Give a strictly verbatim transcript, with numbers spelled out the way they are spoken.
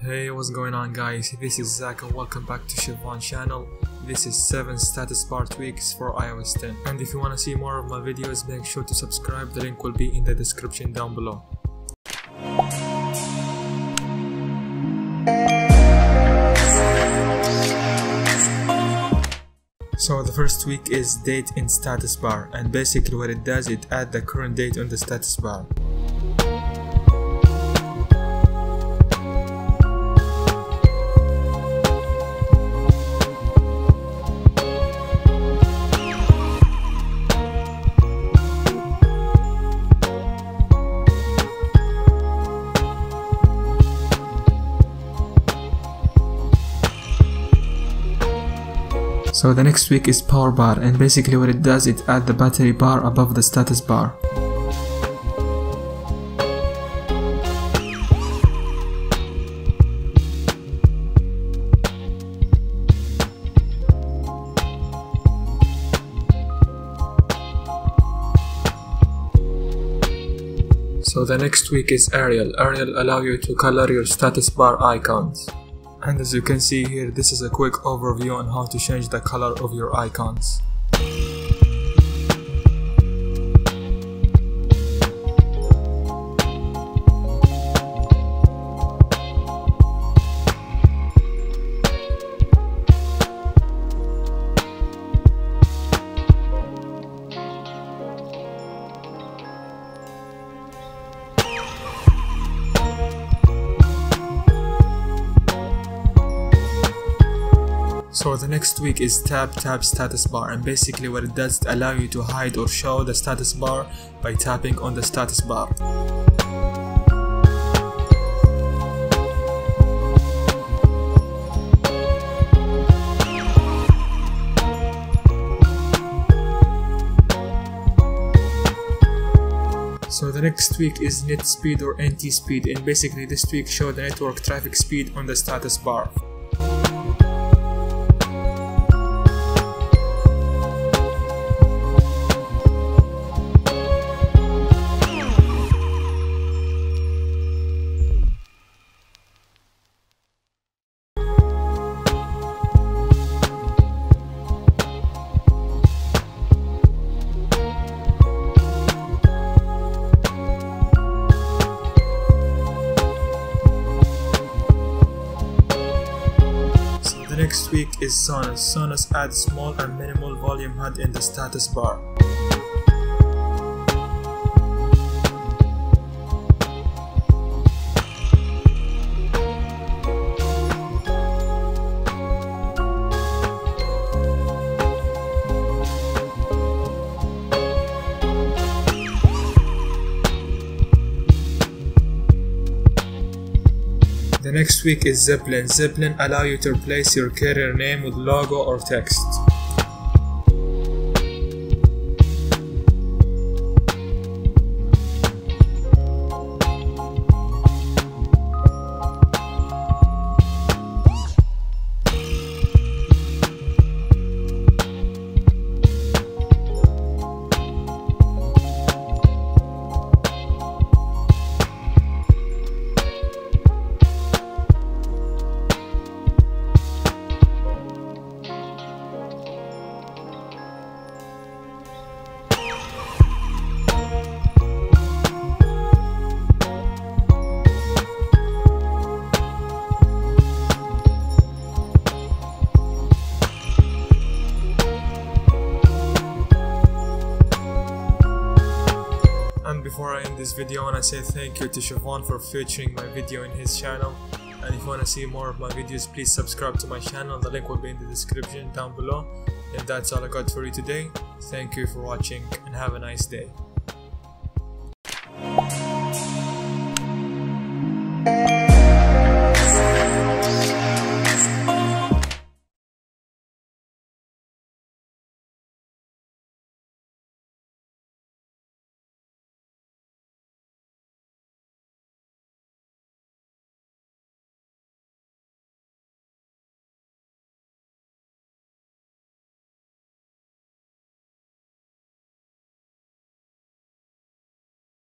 Hey, what's going on guys, this is Zach and welcome back to Shevon channel. This is seven status bar tweaks for i O S ten, and if you want to see more of my videos, make sure to subscribe. The link will be in the description down below. So the first tweak is date in status bar, and basically what it does, it adds the current date on the status bar. So the next tweak is PowerBar, and basically what it does, it adds the battery bar above the status bar. So the next tweak is Ariel. Ariel allows you to color your status bar icons. And as you can see here, this is a quick overview on how to change the color of your icons. So the next tweak is Tab Tab Status Bar, and basically what it does, it allows you to hide or show the status bar by tapping on the status bar. So the next tweak is NetSpeed or N T Speed, and basically this tweak shows the network traffic speed on the status bar. Next tweak is Sonos. Sonos adds small and minimal volume H U D in the status bar. The next tweak is Zeppelin. Zeppelin allows you to replace your carrier name with logo or text. Before I end this video, I want to say thank you to Shevon for featuring my video in his channel, and if you want to see more of my videos, please subscribe to my channel. The link will be in the description down below. And that's all I got for you today. Thank you for watching and have a nice day.